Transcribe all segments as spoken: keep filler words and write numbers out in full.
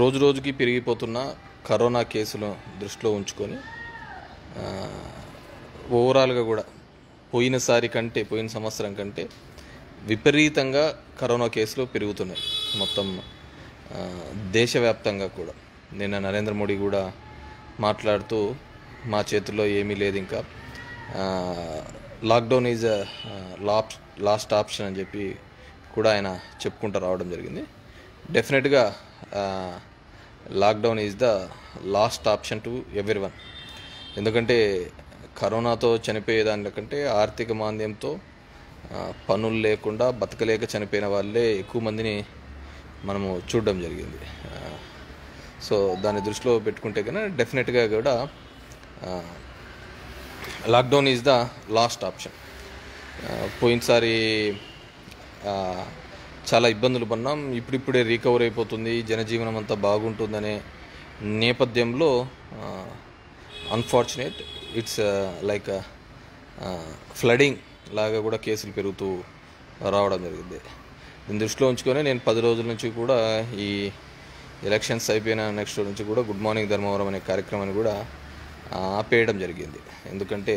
రోజు రోజుకి పెరిగిపోతున్న కరోనా కేసులను దృష్టిలో ఉంచుకొని ఓవరాల్గా కూడా పోయినసారి కంటే పోయిన సంవత్సరం కంటే విపరీతంగా కరోనా కేసులు పెరుగుతున్నాయి మొత్తం దేశవ్యాప్తంగా కూడా। నిన్న నరేంద్ర మోడీ కూడా మాట్లాడుతూ మా చేతుల్లో ఏమీ లేదు, ఇంకా లాక్డౌన్ ఈజ్ లాస్ట్ ఆప్షన్ అని చెప్పి కూడా ఆయన చెప్పుకుంటూ రావడం జరిగింది। డెఫినెట్గా lockdown is the last option to everyone. ఎందుకంటే కరోనాతో చనిపోయేదానికంటే ఆర్థిక మాంద్యంతో పనులు లేకుండా బతకలేక చనిపోయిన వాళ్ళే ఎక్కువ మందిని మనము చూడడం జరిగింది। సో దాని దృష్టిలో పెట్టుకుంటే కన్నా డెఫినెట్గా కూడా lockdown is the last option. పోయినసారి చాలా ఇబ్బందులు పన్నాం, ఇప్పుడిప్పుడే రీకవర్ అయిపోతుంది, జనజీవనం అంతా బాగుంటుందనే నేపథ్యంలో అన్ఫార్చునేట్ ఇట్స్ లైక్ ఫ్లడింగ్ లాగా కూడా కేసులు పెరుగుతూ రావడం జరిగింది। దీని దృష్టిలో ఉంచుకొని నేను పది రోజుల నుంచి కూడా ఈ ఎలక్షన్స్ అయిపోయిన నెక్స్ట్ నుంచి కూడా గుడ్ మార్నింగ్ ధర్మవరం అనే కార్యక్రమాన్ని కూడా ఆపేయడం జరిగింది। ఎందుకంటే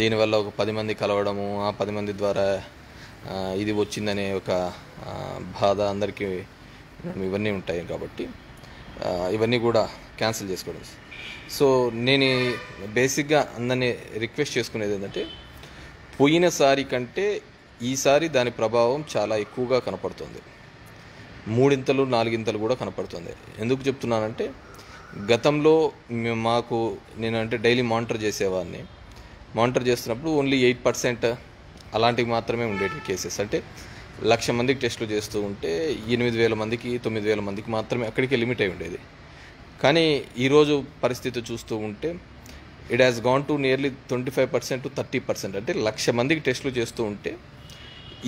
దీనివల్ల ఒక పది మంది కలవడము, ఆ పది మంది ద్వారా ఇది వచ్చిందనే ఒక బాధ అందరికీ ఇవన్నీ ఉంటాయి కాబట్టి ఇవన్నీ కూడా క్యాన్సిల్ చేసుకోవడం। సో నేను బేసిక్గా అందరినీ రిక్వెస్ట్ చేసుకునేది ఏంటంటే పోయినసారి కంటే ఈసారి దాని ప్రభావం చాలా ఎక్కువగా కనపడుతుంది, మూడింతలు నాలుగింతలు కూడా కనపడుతుంది। ఎందుకు చెప్తున్నానంటే గతంలో మాకు నేను అంటే డైలీ మానిటర్ చేసేవాడిని, మానిటర్ చేస్తున్నప్పుడు ఓన్లీ ఎయిట్ పర్సెంట్ అలాంటివి మాత్రమే ఉండేవి కేసెస్। అంటే లక్ష మందికి టెస్టులు చేస్తూ ఉంటే ఎనిమిది వేల మందికి తొమ్మిది వేల మందికి మాత్రమే అక్కడికే లిమిట్ అయి ఉండేది। కానీ ఈరోజు పరిస్థితి చూస్తూ ఉంటే it has gone to nearly twenty five percent to thirty percent అంటే లక్ష మందికి టెస్టులు చేస్తూ ఉంటే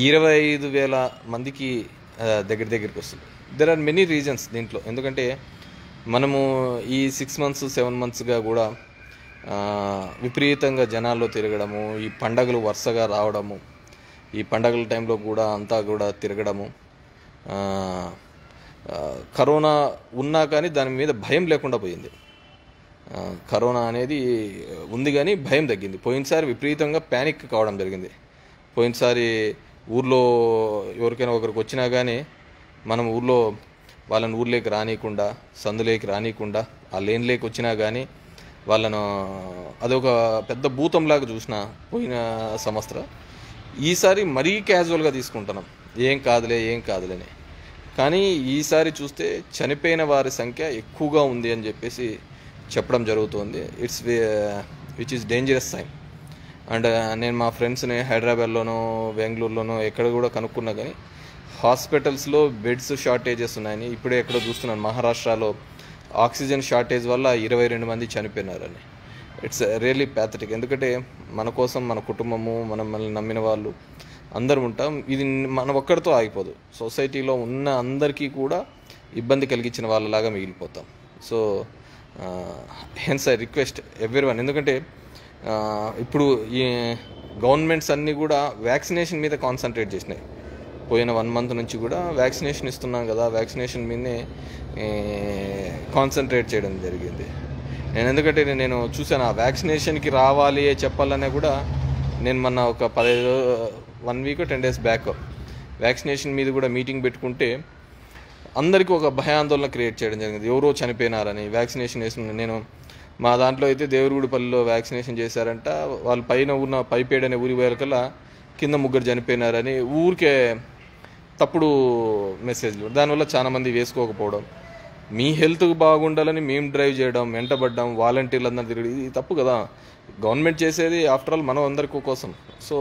ఇరవై ఐదు వేల మందికి దగ్గర దగ్గరికి వస్తుంది। దెర్ ఆర్ మెనీ రీజన్స్ దీంట్లో, ఎందుకంటే మనము ఈ సిక్స్ మంత్స్ సెవెన్ మంత్స్గా కూడా విపరీతంగా జనాల్లో తిరగడము, ఈ పండగలు వరుసగా రావడము, ఈ పండగల టైంలో కూడా అంతా కూడా తిరగడము, కరోనా ఉన్నా కానీ దాని మీద భయం లేకుండా పోయింది। కరోనా అనేది ఉంది కానీ భయం తగ్గింది। పోయినసారి విపరీతంగా ప్యానిక్ కావడం జరిగింది। పోయినసారి ఊర్లో ఎవరికైనా ఒకరికి వచ్చినా కానీ మనం ఊర్లో వాళ్ళని ఊర్లోకి రానియకుండా, సందులోకి రానియకుండా, ఆ లేన్లోకి వచ్చినా కానీ వాళ్ళను అదొక పెద్ద భూతంలాగా చూసిన పోయిన సంవత్సరం। ఈసారి మరీ క్యాజువల్గా తీసుకుంటున్నాం, ఏం కాదులే ఏం కాదులేని। కానీ ఈసారి చూస్తే చనిపోయిన వారి సంఖ్య ఎక్కువగా ఉంది అని చెప్పేసి చెప్పడం జరుగుతుంది। It's which is dangerous sign. And నేను మా ఫ్రెండ్స్ని హైదరాబాద్లోనో బెంగళూరులోనో ఎక్కడ కూడా కనుక్కున్నా కానీ హాస్పిటల్స్లో బెడ్స్ షార్టేజెస్ ఉన్నాయని ఇప్పుడే ఎక్కడో చూస్తున్నాను, మహారాష్ట్రలో ఆక్సిజన్ షార్టేజ్ వల్ల ఇరవై రెండు మంది చనిపోయినారని। ఇట్స్ రియల్లీ ప్యాథటిక్, ఎందుకంటే మన కోసం మన కుటుంబము మనం మనల్ని నమ్మిన వాళ్ళు అందరూ ఉంటాం, ఇది మన ఒక్కరితో ఆగిపోదు, సొసైటీలో ఉన్న అందరికీ కూడా ఇబ్బంది కలిగించిన వాళ్ళలాగా మిగిలిపోతాం। So hence I request everyone, ఎందుకంటే ఇప్పుడు ఈ గవర్నమెంట్స్ అన్నీ కూడా వ్యాక్సినేషన్ మీద కాన్సన్ట్రేట్ చేసినాయి। పోయిన వన్ మంత్ నుంచి కూడా వ్యాక్సినేషన్ ఇస్తున్నాం కదా, వ్యాక్సినేషన్ మీదనే కాన్సన్ట్రేట్ చేయడం జరిగింది। నేను ఎందుకంటే నేను చూసాను ఆ వ్యాక్సినేషన్కి రావాలి చెప్పాలనే కూడా, నేను మొన్న ఒక పదహైదు one week ten days back vaccination మీద కూడా మీటింగ్ పెట్టుకుంటే అందరికీ ఒక భయాందోళన క్రియేట్ చేయడం జరిగింది, ఎవరో చనిపోయినారని వ్యాక్సినేషన్ వేసిన। నేను మా దాంట్లో అయితే దేవుడిపల్లిలో వ్యాక్సినేషన్ చేశారంట, వాళ్ళు పైన ఉన్న పైపేడ్ అనే ఊరి పోయేకల్లా కింద ముగ్గురు చనిపోయినారని ఊరికే తప్పుడు మెసేజ్లు, దానివల్ల చాలామంది వేసుకోకపోవడం, మీ హెల్త్ బాగుండాలని మేము డ్రైవ్ చేయడం, వెంటబడ్డం, వాలంటీర్లు అందరూ తిరిగి, ఇది తప్పు కదా గవర్నమెంట్ చేసేది, ఆఫ్టర్ ఆల్ మనం అందరికీ కోసం। సో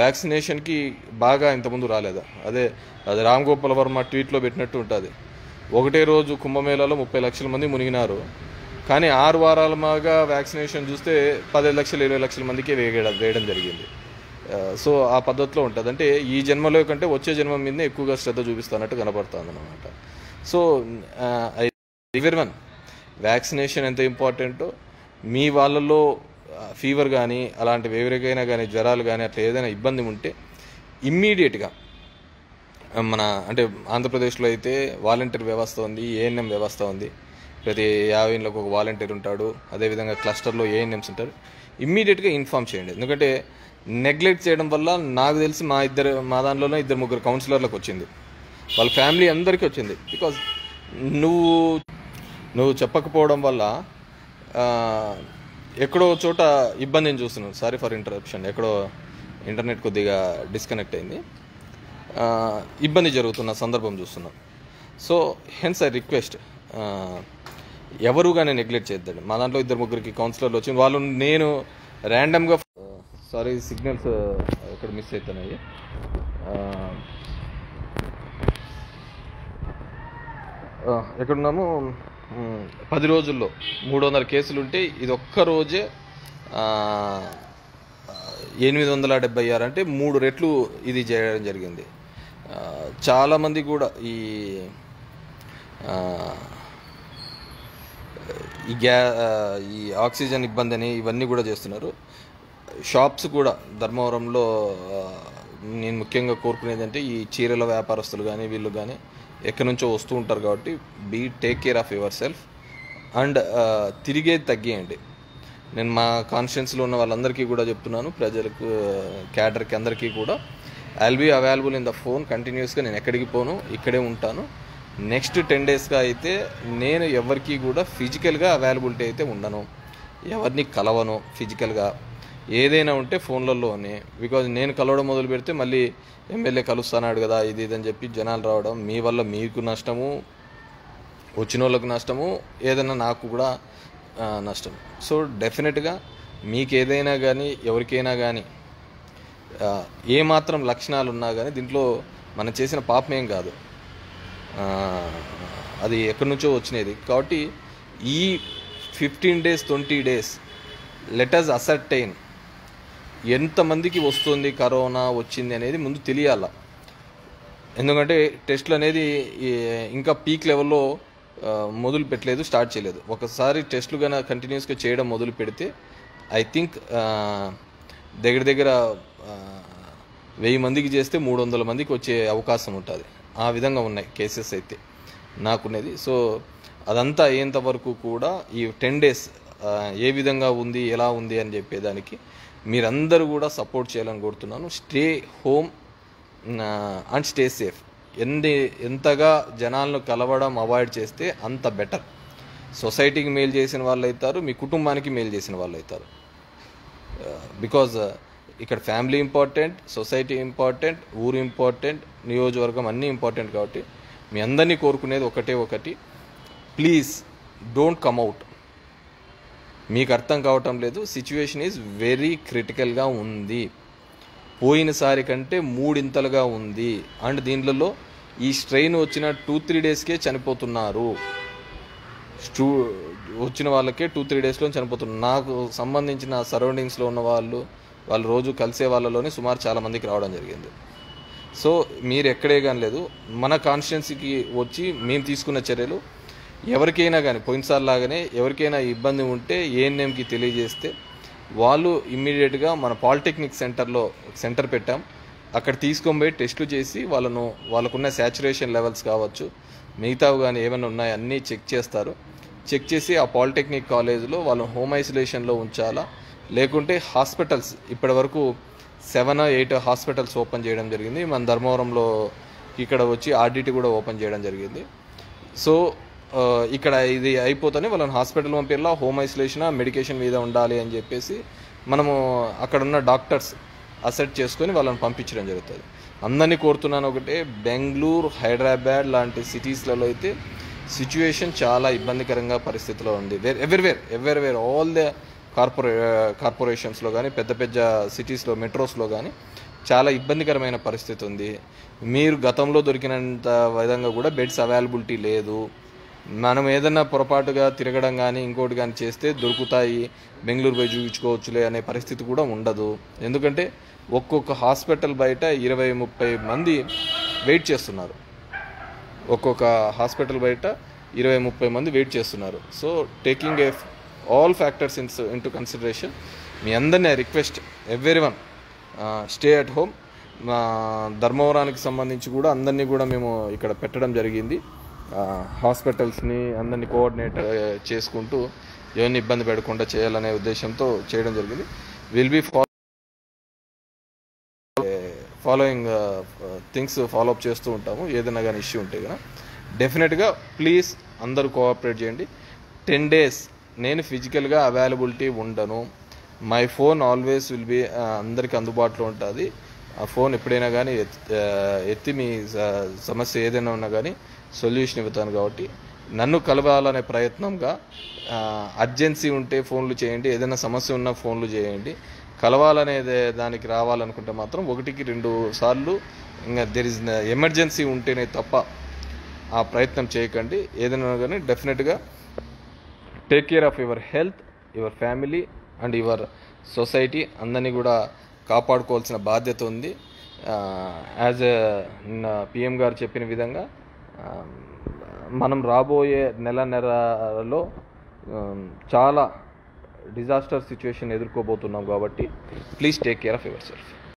వ్యాక్సినేషన్కి బాగా ఇంతకుముందు రాలేదా, అదే అది రామ్ గోపాల్ వర్మ ట్వీట్లో పెట్టినట్టు ఉంటుంది, ఒకటే రోజు కుంభమేళాలో ముప్పై లక్షల మంది మునిగినారు, కానీ ఆరు వారాల మాగా వ్యాక్సినేషన్ చూస్తే పదిహేను లక్షలు ఇరవై లక్షల మందికి వేయడం వేయడం జరిగింది। సో ఆ పద్ధతిలో ఉంటుంది, అంటే ఈ జన్మలో కంటే వచ్చే జన్మ మీదనే ఎక్కువగా శ్రద్ధ చూపిస్తున్నట్టు కనపడుతుంది అన్నమాట। సో ఎవరి వన్ వ్యాక్సినేషన్ ఎంత ఇంపార్టెంటో, మీ వాళ్ళలో ఫీవర్ కానీ అలాంటివి ఎవరికైనా కానీ జ్వరాలు కానీ అట్లా ఏదైనా ఇబ్బంది ఉంటే ఇమ్మీడియట్గా మన అంటే ఆంధ్రప్రదేశ్లో అయితే వాలంటీర్ వ్యవస్థ ఉంది, ఏఎన్ఎం వ్యవస్థ ఉంది. ప్రతి యాభై ఇండ్లకు ఒక వాలంటీర్ ఉంటాడు. అదేవిధంగా క్లస్టర్లో ఏఎన్ఎంస్ ఉంటారు. ఇమ్మీడియట్గా ఇన్ఫామ్ చేయండి. ఎందుకంటే నెగ్లెక్ట్ చేయడం వల్ల నాకు తెలిసి మా ఇద్దరు మా దానిలోనే ఇద్దరు ముగ్గురు కౌన్సిలర్లకు వచ్చింది, వాళ్ళ ఫ్యామిలీ అందరికీ వచ్చింది. బికాజ్ నువ్వు నువ్వు చెప్పకపోవడం వల్ల ఎక్కడో చోట ఇబ్బందిని చూస్తున్నాను. సారీ ఫర్ ఇంటరప్షన్, ఎక్కడో ఇంటర్నెట్ కొద్దిగా డిస్కనెక్ట్ అయింది. ఇబ్బంది జరుగుతున్న సందర్భం చూస్తున్నాం. సో హెన్స్ ఐ రిక్వెస్ట్, ఎవరు కానీ నెగ్లెక్ట్ చేద్దండి. మా దాంట్లో ఇద్దరు ముగ్గురికి కౌన్సిలర్లు వచ్చి వాళ్ళు నేను ర్యాండమ్గా సారీ సిగ్నల్స్ ఇక్కడ మిస్ అవుతున్నాయి. ఎక్కడున్నాము, పది రోజుల్లో మూడు వందల కేసులు ఉంటే ఇది ఒక్కరోజే ఎనిమిది వందల డెబ్బై ఆరు అంటే మూడు రెట్లు ఇది చేయడం జరిగింది. చాలామంది కూడా ఈ ఈ గ్యా ఈ ఆక్సిజన్ ఇబ్బంది అని ఇవన్నీ కూడా చేస్తున్నారు. షాప్స్ కూడా ధర్మవరంలో నేను ముఖ్యంగా కోరుకునేది అంటే ఈ చీరల వ్యాపారస్తులు కానీ వీళ్ళు కానీ ఎక్కడి నుంచో వస్తూ ఉంటారు కాబట్టి be take care of yourself and తిరిగేది తగ్గియండి. నేను మా కాన్స్టిట్యున్సీలో ఉన్న వాళ్ళందరికీ కూడా చెప్తున్నాను, ప్రజలకు క్యాడర్కి అందరికీ కూడా I'll be available in the phone కంటిన్యూస్గా. నేను ఎక్కడికి పోను, ఇక్కడే ఉంటాను. నెక్స్ట్ టెన్ డేస్గా అయితే నేను ఎవరికి కూడా ఫిజికల్గా అవైలబిలిటీ అయితే ఉండను, ఎవరిని కలవను. ఫిజికల్గా ఏదైనా ఉంటే ఫోన్లలోనే, బికాజ్ నేను కలవడం మొదలు పెడితే మళ్ళీ ఎమ్మెల్యే కలుస్తున్నాడు కదా ఇది ఇదని చెప్పి జనాలు రావడం, మీ వల్ల మీకు నష్టము, వచ్చిన వాళ్ళకు నష్టము, ఏదైనా నాకు కూడా నష్టం. సో డెఫినెట్గా మీకు ఏదైనా కానీ ఎవరికైనా కానీ ఏమాత్రం లక్షణాలు ఉన్నా కానీ దీంట్లో మనం చేసిన పాపమేం కాదు, అది ఎక్కడి నుంచో వచ్చినది. కాబట్టి ఈ fifteen days twenty days let us ascertain ఎంతమందికి వస్తుంది కరోనా వచ్చింది అనేది ముందు తెలియాల. ఎందుకంటే టెస్టులు అనేది ఇంకా పీక్ లెవెల్లో మొదలు పెట్టలేదు, స్టార్ట్ చేయలేదు. ఒకసారి టెస్టులు కానీ కంటిన్యూస్గా చేయడం మొదలు పెడితే ఐ థింక్ దగ్గర దగ్గర వెయ్యి మందికి చేస్తే మూడు వందల మందికి వచ్చే అవకాశం ఉంటుంది. ఆ విధంగా ఉన్నాయి కేసెస్ అయితే నాకున్నది. సో అదంతా అయ్యేంత వరకు కూడా ఈ టెన్ డేస్ ఏ విధంగా ఉంది ఎలా ఉంది అని చెప్పేదానికి మీరందరూ కూడా సపోర్ట్ చేయాలని కోరుతున్నాను. Stay home and stay safe. ఎన్ని ఎంతగా జనాలను కలవడం అవాయిడ్ చేస్తే అంత బెటర్. సొసైటీకి మేలు చేసిన వాళ్ళు అవుతారు, మీ కుటుంబానికి మేలు చేసిన వాళ్ళు అవుతారు. బికాజ్ ఇక్కడ ఫ్యామిలీ ఇంపార్టెంట్, సొసైటీ ఇంపార్టెంట్, ఊరు ఇంపార్టెంట్, నియోజకవర్గం అన్నీ ఇంపార్టెంట్. కాబట్టి మీ అందరినీ కోరుకునేది ఒకటే ఒకటి, ప్లీజ్ డోంట్ కమ్ అవుట్. మీకు అర్థం కావటం లేదు, సిచ్యువేషన్ ఈజ్ వెరీ క్రిటికల్గా ఉంది, పోయినసారి కంటే మూడింతలుగా ఉంది. అండ్ దీంట్లో ఈ స్ట్రెయిన్ వచ్చిన టూ త్రీ డేస్కే చనిపోతున్నారు, స్టూ వచ్చిన వాళ్ళకే టూ త్రీ డేస్లో చనిపోతున్నారు. నాకు సంబంధించిన సరౌండింగ్స్లో ఉన్న వాళ్ళు వాళ్ళు రోజు కలిసే వాళ్ళలోనే సుమారు చాలామందికి రావడం జరిగింది. సో మీరు ఎక్కడే కానీ లేదు, మన కాన్స్టిట్యున్సీకి వచ్చి మేము తీసుకున్న చర్యలు ఎవరికైనా కానీ పోయినసారి లాగానే ఎవరికైనా ఇబ్బంది ఉంటే ఏఎన్ఎంకి తెలియజేస్తే వాళ్ళు ఇమ్మీడియట్గా మన పాలిటెక్నిక్ సెంటర్లో సెంటర్ పెట్టాం, అక్కడ తీసుకొని పోయి టెస్టులు చేసి వాళ్ళను వాళ్ళకున్న శాచురేషన్ లెవెల్స్ కావచ్చు మిగతావి కానీ ఏమైనా ఉన్నాయో అన్నీ చెక్ చేస్తారు. చెక్ చేసి ఆ పాలిటెక్నిక్ కాలేజ్లో వాళ్ళు హోమ్ ఐసోలేషన్లో ఉంచాలా, లేకుంటే హాస్పిటల్స్ ఇప్పటి వరకు సెవెన్ ఎయిట్ హాస్పిటల్స్ ఓపెన్ చేయడం జరిగింది. మన ధర్మవరంలో ఇక్కడ వచ్చి ఆర్డిటీ కూడా ఓపెన్ చేయడం జరిగింది. సో ఇక్కడ ఇది అయిపోతేనే వాళ్ళని హాస్పిటల్ పంపిలా, హోమ్ ఐసోలేషన్ మెడికేషన్ మీద ఉండాలి అని చెప్పేసి మనము అక్కడున్న డాక్టర్స్ అసెట్ చేసుకొని వాళ్ళని పంపించడం జరుగుతుంది. అందరినీ కోరుతున్నాను ఒకటే, బెంగళూరు హైదరాబాద్ లాంటి సిటీస్లలో అయితే సిచ్యువేషన్ చాలా ఇబ్బందికరంగా పరిస్థితిలో ఉంది. Where everywhere everywhere all the కార్పొరే కార్పొరేషన్స్లో కానీ పెద్ద పెద్ద సిటీస్లో మెట్రోస్లో కానీ చాలా ఇబ్బందికరమైన పరిస్థితి ఉంది. మీరు గతంలో దొరికినంత విధంగా కూడా బెడ్స్ అవైలబిలిటీ లేదు. మనం ఏదైనా పొరపాటుగా తిరగడం కానీ ఇంకోటి కానీ చేస్తే దొరుకుతాయి, బెంగళూరు పోయి చూపించుకోవచ్చులే అనే పరిస్థితి కూడా ఉండదు. ఎందుకంటే ఒక్కొక్క హాస్పిటల్ బయట ఇరవై ముప్పై మంది వెయిట్ చేస్తున్నారు, ఒక్కొక్క హాస్పిటల్ బయట ఇరవై ముప్పై మంది వెయిట్ చేస్తున్నారు. So taking a all factors in into consideration మీ అందరినీ request, everyone stay at home ధర్మవరానికి సంబంధించి కూడా అందర్నీ కూడా మేము ఇక్కడ పెట్టడం జరిగింది. హాస్పిటల్స్ ని అందర్నీ కోఆర్డినేట్ చేసుకుంటూ ఎవరిని ఇబ్బంది పెడకుండా చేయాలనే ఉద్దేశంతో చేయడం జరిగింది. Will be following things follow up చేస్తూ ఉంటాము. ఏదైనా కానీ ఇష్యూ ఉంటే కదా డెఫినెట్గా ప్లీజ్ అందరూ కోఆపరేట్ చేయండి. టెన్ డేస్ నేను ఫిజికల్గా అవైలబిలిటీ ఉండను. My phone always will be అందరికీ అందుబాటులో ఉంటుంది. ఆ ఫోన్ ఎప్పుడైనా కానీ ఎత్తి మీ సమస్య ఏదైనా ఉన్నా కానీ సొల్యూషన్ ఇవ్వతాను. కాబట్టి నన్ను కలవాలనే ప్రయత్నంగా అర్జెన్సీ ఉంటే ఫోన్లు చేయండి, ఏదైనా సమస్య ఉన్నా ఫోన్లు చేయండి. కలవాలనే దానికి రావాలనుకుంటే మాత్రం ఒకటికి రెండు సార్లు ఇంకా దెర్ ఇస్ ఎమర్జెన్సీ ఉంటేనే తప్ప ఆ ప్రయత్నం చేయకండి. ఏదైనా కానీ డెఫినెట్గా take care of your health, your family and your society. అందరినీ కూడా కాపాడుకోవాల్సిన బాధ్యత ఉంది. యాజ్ పిఎం గారు చెప్పిన విధంగా మనం రాబోయే నెల నెలలో చాలా డిజాస్టర్ సిచ్యువేషన్ ఎదుర్కోబోతున్నాం. కాబట్టి please take care of your self.